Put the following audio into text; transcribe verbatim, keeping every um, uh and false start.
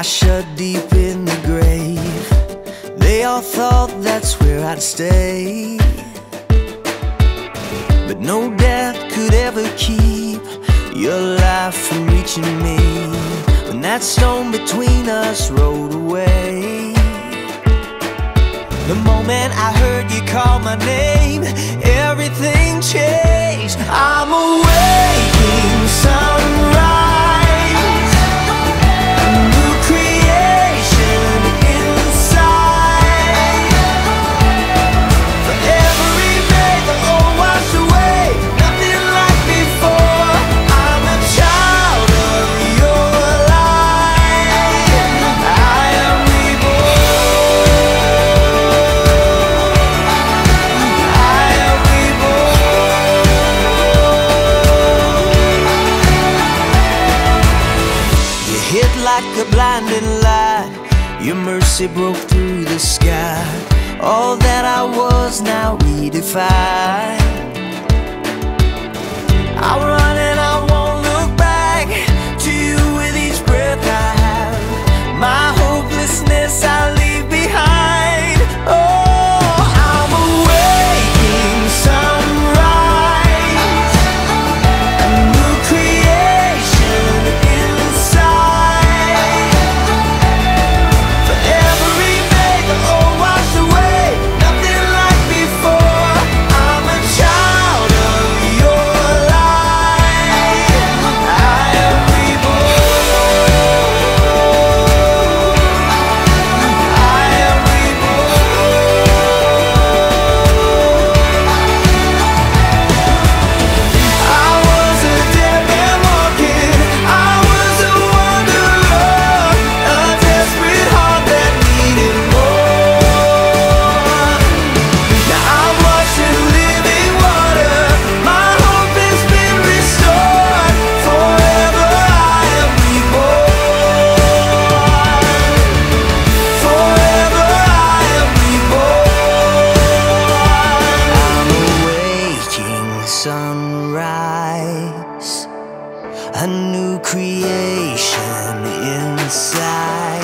I shut deep in the grave. They all thought that's where I'd stay, but no death could ever keep your life from reaching me. When that stone between us rolled away, the moment I heard you call my name, everything changed. I'm awaking sunrise. Like a blinding light, your mercy broke through the sky. All that I was now redefined. I'll run and I won't look back to you with each breath I have. My hopelessness I leave behind. Oh, a new creation inside.